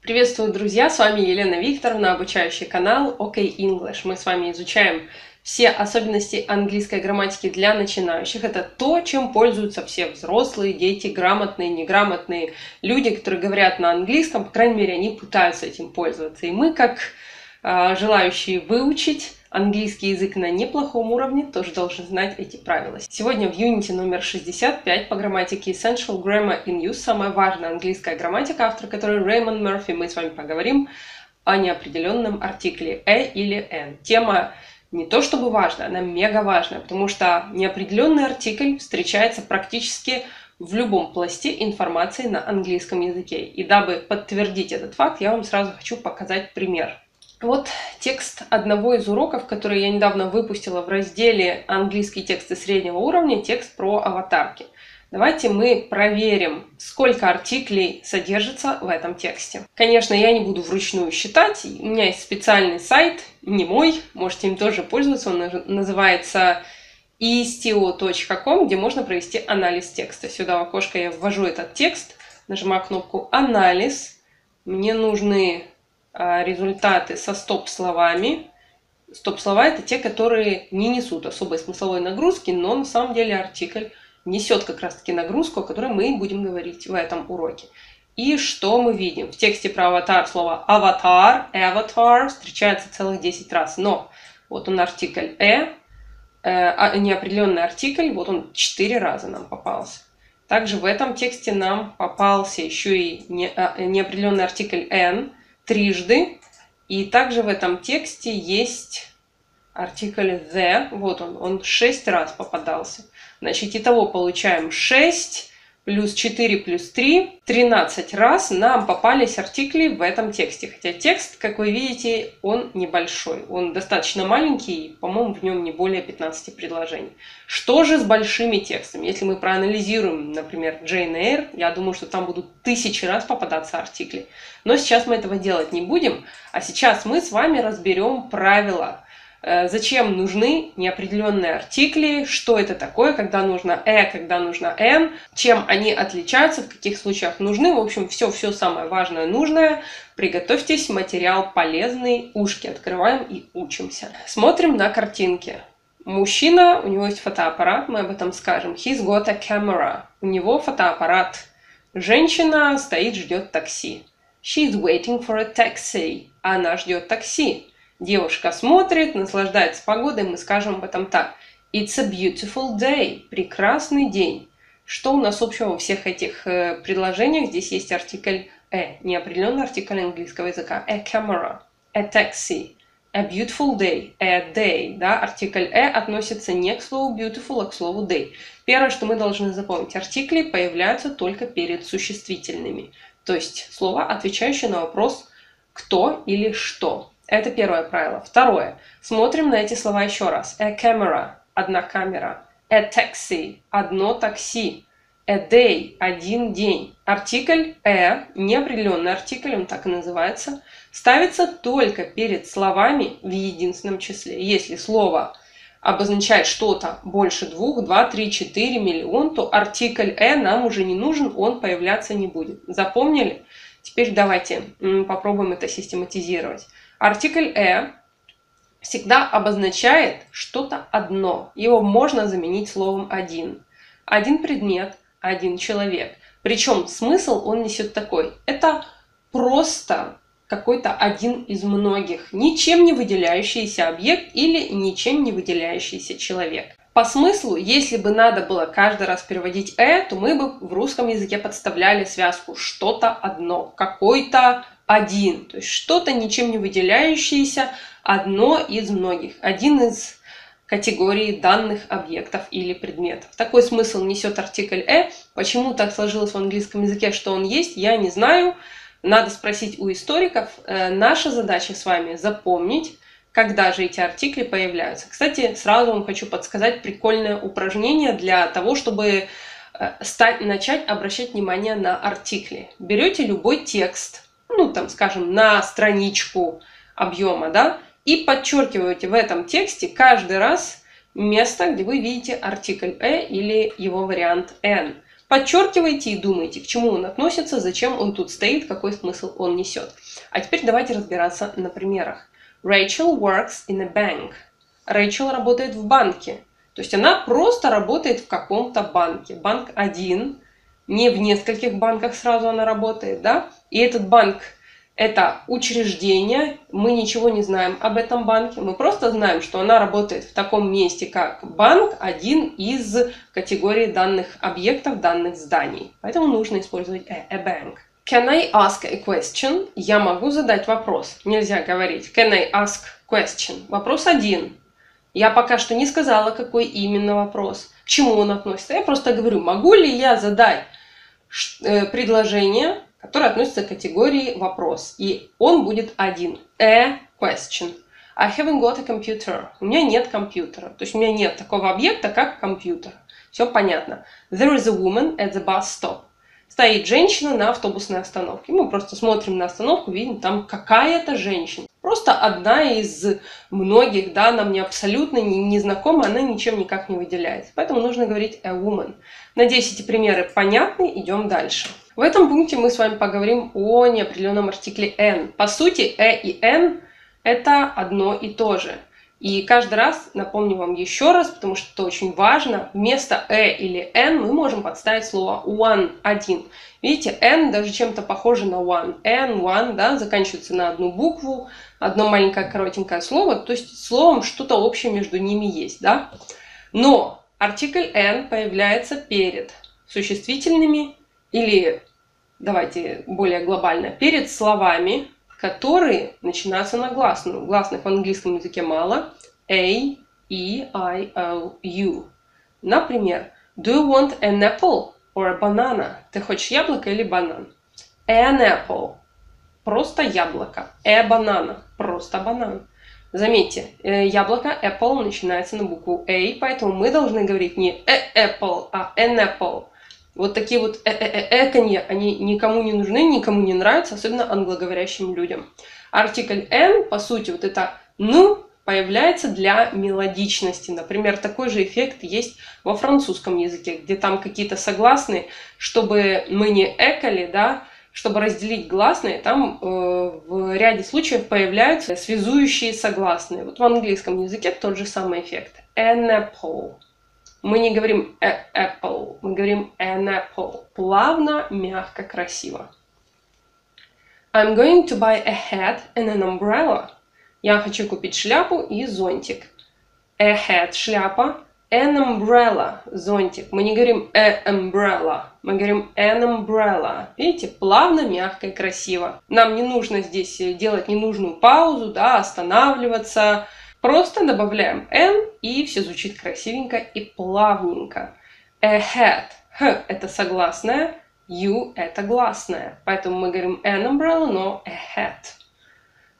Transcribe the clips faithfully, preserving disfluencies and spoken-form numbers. Приветствую, друзья! С вами Елена Викторовна, обучающий канал OK English. Мы с вами изучаем все особенности английской грамматики для начинающих. Это то, чем пользуются все взрослые, дети, грамотные, неграмотные люди, которые говорят на английском. По крайней мере, они пытаются этим пользоваться. И мы, как э, желающие выучить английский язык на неплохом уровне, тоже должен знать эти правила. Сегодня в юните номер шестьдесят пять по грамматике Essential Grammar in Use, самая важная английская грамматика, автор которой Реймонд Мерфи, мы с вами поговорим о неопределенном артикле «э» или «н». Тема не то чтобы важная, она мега важная, потому что неопределенный артикль встречается практически в любом пласте информации на английском языке. И дабы подтвердить этот факт, я вам сразу хочу показать пример. Вот текст одного из уроков, который я недавно выпустила в разделе «Английские тексты среднего уровня», текст про аватарки. Давайте мы проверим, сколько артиклей содержится в этом тексте. Конечно, я не буду вручную считать, у меня есть специальный сайт, не мой, можете им тоже пользоваться, он называется и стио точка ком, где можно провести анализ текста. Сюда в окошко я ввожу этот текст, нажимаю кнопку «Анализ», мне нужны результаты со стоп-словами. Стоп-слова — это те, которые не несут особой смысловой нагрузки, но на самом деле артикль несет как раз-таки нагрузку, о которой мы будем говорить в этом уроке. И что мы видим? В тексте про аватар слово «аватар», «аватар» встречается целых десять раз. Но вот он артикль «э», э неопределенный артикль, вот он четыре раза нам попался. Также в этом тексте нам попался еще и не, э, неопределенный артикль «н», трижды. И также в этом тексте есть артикль the. Вот он, он шесть раз попадался. Значит, итого получаем шесть плюс четыре плюс три. тринадцать раз нам попались артикли в этом тексте. Хотя текст, как вы видите, он небольшой. Он достаточно маленький, по-моему, в нем не более пятнадцати предложений. Что же с большими текстами? Если мы проанализируем, например, Jane Eyre, я думаю, что там будут тысячи раз попадаться артикли. Но сейчас мы этого делать не будем. А сейчас мы с вами разберем правила. Зачем нужны неопределенные артикли, что это такое, когда нужно «э», когда нужно «н», чем они отличаются, в каких случаях нужны. В общем, все-все самое важное, нужное. Приготовьтесь, материал полезный, ушки открываем и учимся. Смотрим на картинки. Мужчина, у него есть фотоаппарат, мы об этом скажем. He's got a camera. У него фотоаппарат. Женщина стоит, ждет такси. She's waiting for a taxi. Она ждет такси. Девушка смотрит, наслаждается погодой, мы скажем об этом так. It's a beautiful day. Прекрасный день. Что у нас общего во всех этих э, предложениях? Здесь есть артикль «э», неопределенный артикль английского языка. A camera, a taxi, a beautiful day, a day. Да? Артикль «э» относится не к слову beautiful, а к слову day. Первое, что мы должны запомнить, артикли появляются только перед существительными. То есть слова, отвечающие на вопрос «кто» или «что». Это первое правило. Второе. Смотрим на эти слова еще раз. A camera – одна камера. A taxi – одно такси. A day – один день. Артикль «э», неопределенный артикль, он так и называется, ставится только перед словами в единственном числе. Если слово обозначает что-то больше двух, два, три, четыре, миллион, то артикль «э» нам уже не нужен, он появляться не будет. Запомнили? Теперь давайте попробуем это систематизировать. Артикль «э» всегда обозначает что-то одно. Его можно заменить словом «один». Один предмет, один человек. Причем смысл он несет такой. Это просто какой-то один из многих, ничем не выделяющийся объект или ничем не выделяющийся человек. По смыслу, если бы надо было каждый раз переводить «э», то мы бы в русском языке подставляли связку «что-то одно», «какой-то один», то есть что-то ничем не выделяющееся, одно из многих, один из категории данных объектов или предметов. Такой смысл несет артикль «э». Почему так сложилось в английском языке, что он есть, я не знаю. Надо спросить у историков. Наша задача с вами запомнить, когда же эти артикли появляются. Кстати, сразу вам хочу подсказать прикольное упражнение для того, чтобы стать, начать обращать внимание на артикли. Берете любой текст, ну там, скажем, на страничку объема, да, и подчеркиваете в этом тексте каждый раз место, где вы видите артикль «э» или его вариант «н». Подчеркивайте и думайте, к чему он относится, зачем он тут стоит, какой смысл он несет. А теперь давайте разбираться на примерах. Rachel works in a bank. Rachel работает в банке. То есть она просто работает в каком-то банке. Банк один, не в нескольких банках сразу она работает, да? И этот банк – это учреждение, мы ничего не знаем об этом банке, мы просто знаем, что она работает в таком месте, как банк, один из категорий данных объектов, данных зданий. Поэтому нужно использовать a, a bank. Can I ask a question? Я могу задать вопрос. Нельзя говорить can I ask question? Вопрос один. Я пока что не сказала, какой именно вопрос, к чему он относится. Я просто говорю, могу ли я задать предложение, которое относится к категории вопрос. И он будет один. A question. I haven't got a computer. У меня нет компьютера. То есть у меня нет такого объекта, как компьютер. Все понятно. There is a woman at the bus stop. Стоит женщина на автобусной остановке. Мы просто смотрим на остановку, видим, там какая-то женщина. Просто одна из многих, да, она мне абсолютно незнакома, она ничем никак не выделяется. Поэтому нужно говорить a woman. Надеюсь, эти примеры понятны, идем дальше. В этом пункте мы с вами поговорим о неопределенном артикле an. По сути, a и n это одно и то же. И каждый раз, напомню вам еще раз, потому что это очень важно, вместо «э» или «н» мы можем подставить слово «one», «один». Видите, «n» даже чем-то похоже на «one». «n», «one», да, заканчивается на одну букву, одно маленькое коротенькое слово, то есть словом что-то общее между ними есть, да. Но артикль «n» появляется перед существительными или, давайте более глобально, перед словами, которые начинаются на гласную. Гласных в английском языке мало. A, E, I, O, U. Например, do you want an apple or a banana? Ты хочешь яблоко или банан? An apple. Просто яблоко. A banana. Просто банан. Заметьте, яблоко apple начинается на букву A, поэтому мы должны говорить не a apple, а an apple. Вот такие вот э-э-э-э-конья, они никому не нужны, никому не нравятся, особенно англоговорящим людям. Артикль «n», по сути, вот это «ну» появляется для мелодичности. Например, такой же эффект есть во французском языке, где там какие-то согласные, чтобы мы не экали, да, чтобы разделить гласные, там э, в ряде случаев появляются связующие согласные. Вот в английском языке тот же самый эффект. An apple. Мы не говорим a apple, мы говорим an apple. Плавно, мягко, красиво. I'm going to buy a hat and an umbrella. Я хочу купить шляпу и зонтик. A hat – шляпа, an umbrella – зонтик. Мы не говорим a umbrella, мы говорим an umbrella. Видите, плавно, мягко и красиво. Нам не нужно здесь делать ненужную паузу, да, останавливаться. Просто добавляем n, и все звучит красивенько и плавненько. A hat. H – это согласное, U – это гласное. Поэтому мы говорим an umbrella, но a hat.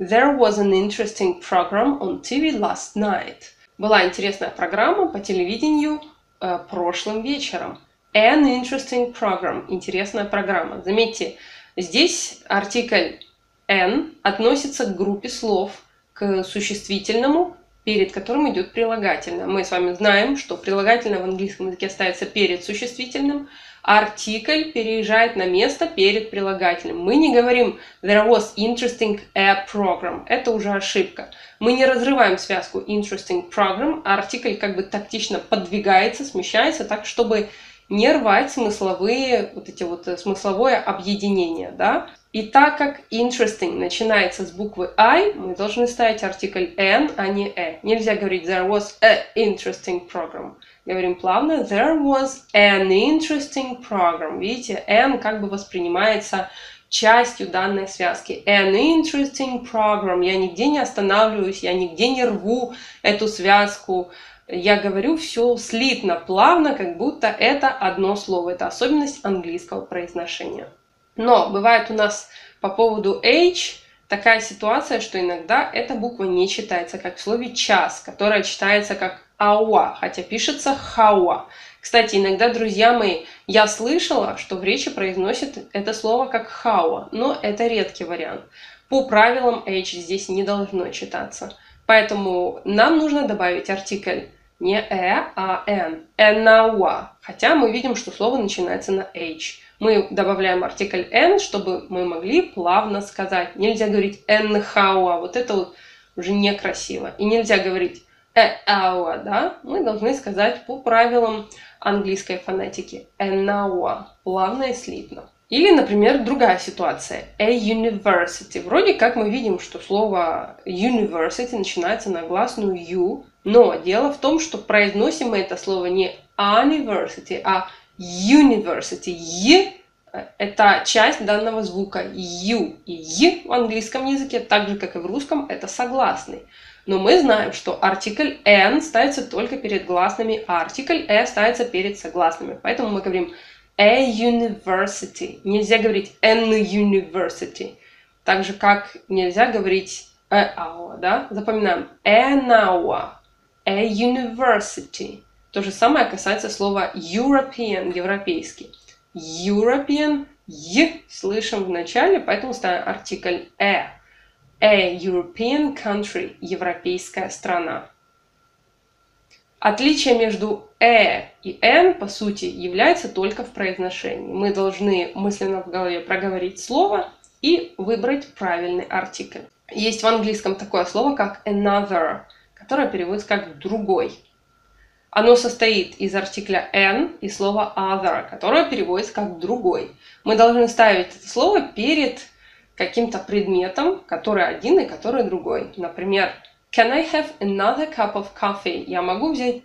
There was an interesting program on ти ви last night. Была интересная программа по телевидению э, прошлым вечером. An interesting program – интересная программа. Заметьте, здесь артикль an относится к группе слов, к существительному, перед которым идет прилагательное. Мы с вами знаем, что прилагательное в английском языке ставится перед существительным, а артикль переезжает на место перед прилагательным. Мы не говорим there was interesting a program. Это уже ошибка. Мы не разрываем связку interesting program, а артикль как бы тактично подвигается, смещается так, чтобы не рвать смысловые, вот эти вот смысловое объединение, да. И так как interesting начинается с буквы I, мы должны ставить артикль N, а не E. Нельзя говорить there was a interesting program. Говорим плавно there was an interesting program. Видите, N как бы воспринимается частью данной связки. An interesting program. Я нигде не останавливаюсь, я нигде не рву эту связку. Я говорю все слитно, плавно, как будто это одно слово. Это особенность английского произношения. Но бывает у нас по поводу H такая ситуация, что иногда эта буква не читается, как в слове «час», которая читается как «ауа», хотя пишется «хауа». Кстати, иногда, друзья мои, я слышала, что в речи произносят это слово как «хауа», но это редкий вариант. По правилам H здесь не должно читаться. Поэтому нам нужно добавить артикль Не э, а эн. Энауа. Хотя мы видим, что слово начинается на H. Мы добавляем артикль N, чтобы мы могли плавно сказать. Нельзя говорить энхауа. Вот это вот уже некрасиво. И нельзя говорить эауа, да? Мы должны сказать по правилам английской фонетики. Энауа. Плавно и слитно. Или, например, другая ситуация. A university. Вроде как мы видим, что слово university начинается на гласную U. Но дело в том, что произносим мы это слово не university, а university. «Й» – это часть данного звука «ю». И «й» в английском языке, так же, как и в русском, это согласный. Но мы знаем, что артикль «n» ставится только перед гласными, а артикль «e» ставится перед согласными. Поэтому мы говорим «a university». Нельзя говорить «an university». Так же, как нельзя говорить «eaua». Да? Запоминаем «an hour», «a university». То же самое касается слова European, европейский. European, «й» слышим в начале, поэтому ставим артикль «э». A European country, европейская страна. Отличие между «э» и «н», по сути, является только в произношении. Мы должны мысленно в голове проговорить слово и выбрать правильный артикль. Есть в английском такое слово, как another, которое переводится как «другой». Оно состоит из артикля «n» и слова «other», которое переводится как «другой». Мы должны ставить это слово перед каким-то предметом, который один и который другой. Например, «Can I have another cup of coffee?» Я могу взять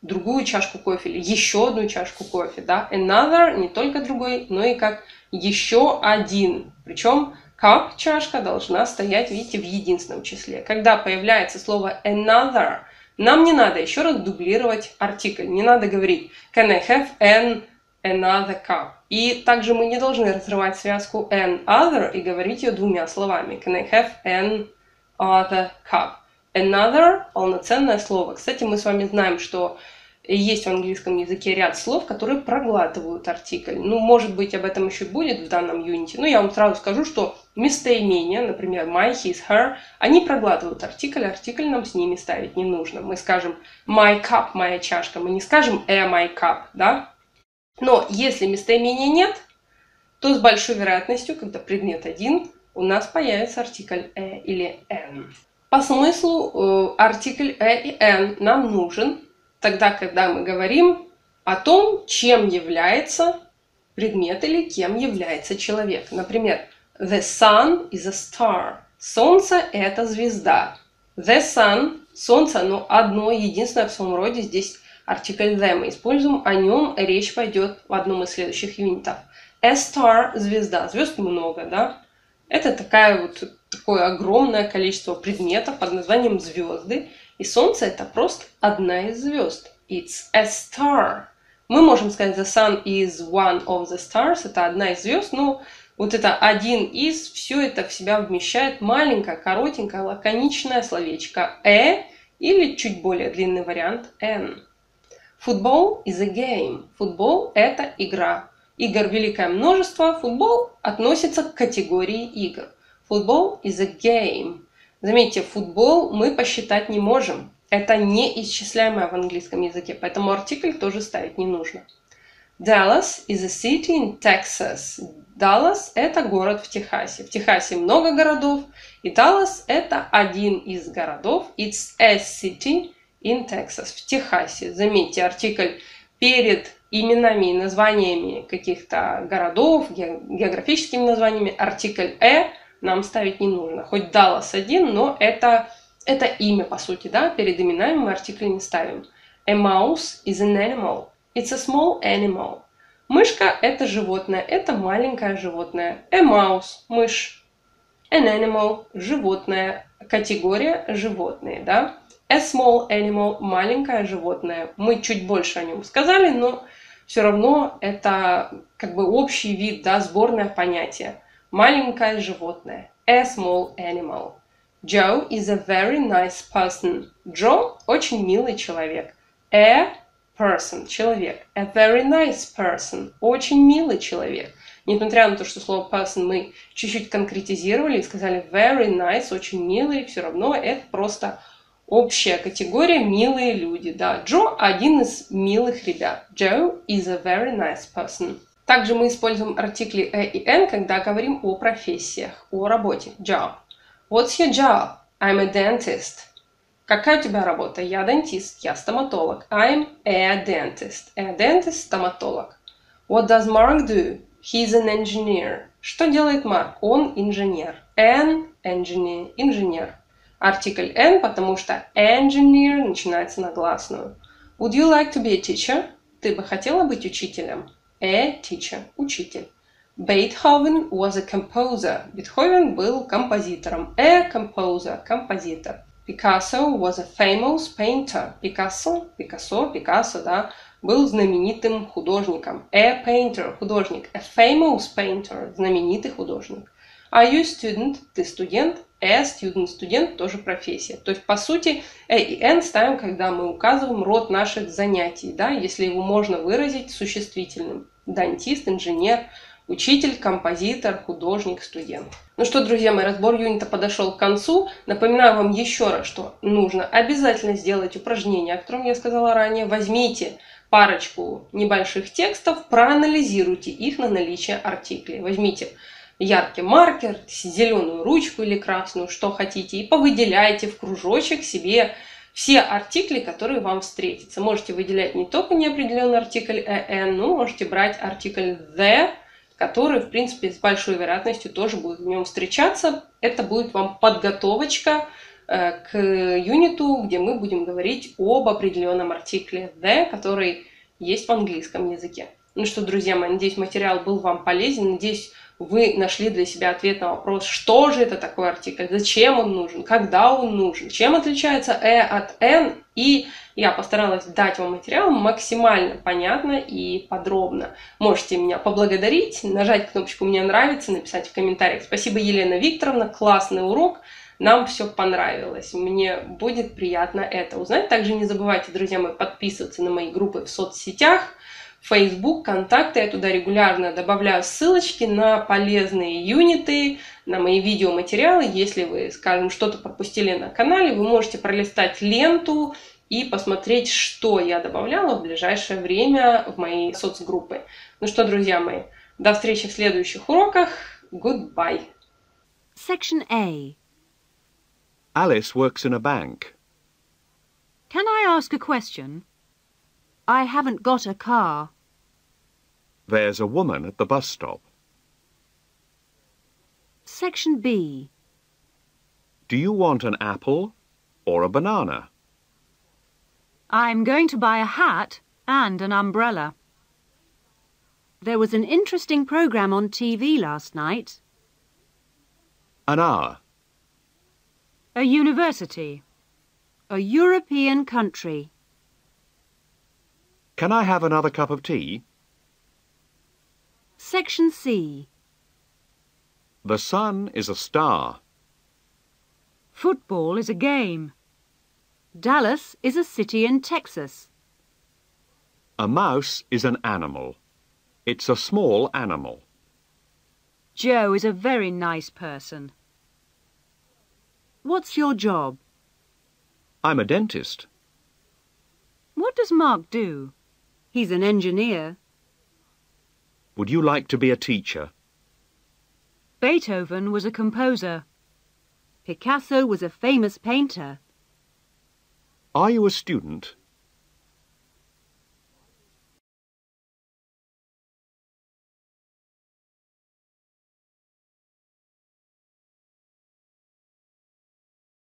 другую чашку кофе или еще одну чашку кофе. Да? Another не только другой, но и как еще один. Причем cup, чашка, должна стоять, видите, в единственном числе. Когда появляется слово «another», нам не надо еще раз дублировать артикль. Не надо говорить «Can I have an another cup?» И также мы не должны разрывать связку «an other» и говорить ее двумя словами. «Can I have an other cup?» «Another» – полноценное слово. Кстати, мы с вами знаем, что есть в английском языке ряд слов, которые проглатывают артикль. Ну, может быть, об этом еще будет в данном юните. Но я вам сразу скажу, что местоимения, например, my, his, her, они проглатывают артикль, артикль нам с ними ставить не нужно. Мы скажем my cup, моя чашка, мы не скажем a my cup, да? Но если местоимения нет, то с большой вероятностью, когда предмет один, у нас появится артикль a или n. По смыслу артикль a и n нам нужен тогда, когда мы говорим о том, чем является предмет или кем является человек. Например, the sun is a star. Солнце – это звезда. The sun – солнце, но одно, единственное в своем роде. Здесь артикль the мы используем, о нем речь пойдет в одном из следующих юнитов. A star – звезда. Звезд много, да? Это такая вот, такое огромное количество предметов под названием звезды. И Солнце – это просто одна из звезд. It's a star. Мы можем сказать, the sun is one of the stars. Это одна из звезд, но вот это один из, все это в себя вмещает маленькое, коротенькое, лаконичное словечко a или чуть более длинный вариант n. Football is a game. Футбол – это игра. Игр великое множество. Футбол относится к категории игр. Football is a game. Заметьте, футбол мы посчитать не можем. Это неисчисляемое в английском языке, поэтому артикль тоже ставить не нужно. Dallas is a city in Texas. Даллас – это город в Техасе. В Техасе много городов, и Даллас – это один из городов. It's a city in Texas. В Техасе. Заметьте, артикль перед именами и названиями каких-то городов, географическими названиями, артикль «э» нам ставить не нужно. Хоть Даллас один, но это, это имя, по сути, да? Перед именами мы артикль не ставим. A mouse is an animal. It's a small animal. Мышка – это животное, это маленькое животное. A mouse – мышь. An animal – животное. Категория – животные, да? A small animal – маленькое животное. Мы чуть больше о нем сказали, но все равно это как бы общий вид, да, сборное понятие. Маленькое животное. A small animal. Joe is a very nice person. Джо – очень милый человек. A person – человек. A very nice person – очень милый человек. Несмотря на то, что слово person мы чуть-чуть конкретизировали и сказали very nice – очень милый, все равно это просто Общая категория «милые люди». Да, Джо – один из милых ребят. Joe is a very nice person. Также мы используем артикли «э» и «н», когда говорим о профессиях, о работе. Job. What's your job? I'm a dentist. Какая у тебя работа? Я дантист, я стоматолог. I'm a dentist. A dentist – стоматолог. What does Mark do? He's an engineer. Что делает Марк? Он инженер. An engineer – инженер. Артикль N, потому что engineer начинается на гласную. Would you like to be a teacher? Ты бы хотела быть учителем? A teacher – учитель. Beethoven was a composer. Бетховен был композитором. A composer – композитор. Picasso was a famous painter. Пикассо, Пикассо, Пикассо, да, был знаменитым художником. A painter – художник. A famous painter – знаменитый художник. Are you a student? Ты студент. A student, студент, тоже профессия. То есть, по сути, A и N ставим, когда мы указываем род наших занятий, да, если его можно выразить существительным. Дантист, инженер, учитель, композитор, художник, студент. Ну что, друзья мои, разбор юнита подошел к концу. Напоминаю вам еще раз, что нужно обязательно сделать упражнение, о котором я сказала ранее. Возьмите парочку небольших текстов, проанализируйте их на наличие артиклей. Возьмите яркий маркер, зеленую ручку или красную, что хотите, и повыделяйте в кружочек себе все артикли, которые вам встретятся. Можете выделять не только неопределенный артикль «эн», но можете брать артикль «the», который, в принципе, с большой вероятностью тоже будет в нем встречаться. Это будет вам подготовочка к юниту, где мы будем говорить об определенном артикле «the», который есть в английском языке. Ну что, друзья мои, надеюсь, материал был вам полезен. Надеюсь, вы нашли для себя ответ на вопрос, что же это такой артикль, зачем он нужен, когда он нужен, чем отличается «э» от «н». И я постаралась дать вам материал максимально понятно и подробно. Можете меня поблагодарить, нажать кнопочку «Мне нравится», написать в комментариях. Спасибо, Елена Викторовна, классный урок. Нам все понравилось, мне будет приятно это узнать. Также не забывайте, друзья мои, подписываться на мои группы в соцсетях. Facebook, контакты, я туда регулярно добавляю ссылочки на полезные юниты, на мои видеоматериалы. Если вы, скажем, что-то пропустили на канале, вы можете пролистать ленту и посмотреть, что я добавляла в ближайшее время в мои соцгруппы. Ну что, друзья мои, до встречи в следующих уроках. Goodbye. Section A. Alice works in a bank. Can I ask a question? I haven't got a car. There's a woman at the bus stop. Section B. Do you want an apple or a banana? I'm going to buy a hat and an umbrella. There was an interesting program on T V last night. An hour. A university. A European country. Can I have another cup of tea? Section C. The sun is a star. Football is a game. Dallas is a city in Texas. A mouse is an animal. It's a small animal. Joe is a very nice person. What's your job? I'm a dentist. What does Mark do? He's an engineer. Would you like to be a teacher? Beethoven was a composer. Picasso was a famous painter. Are you a student?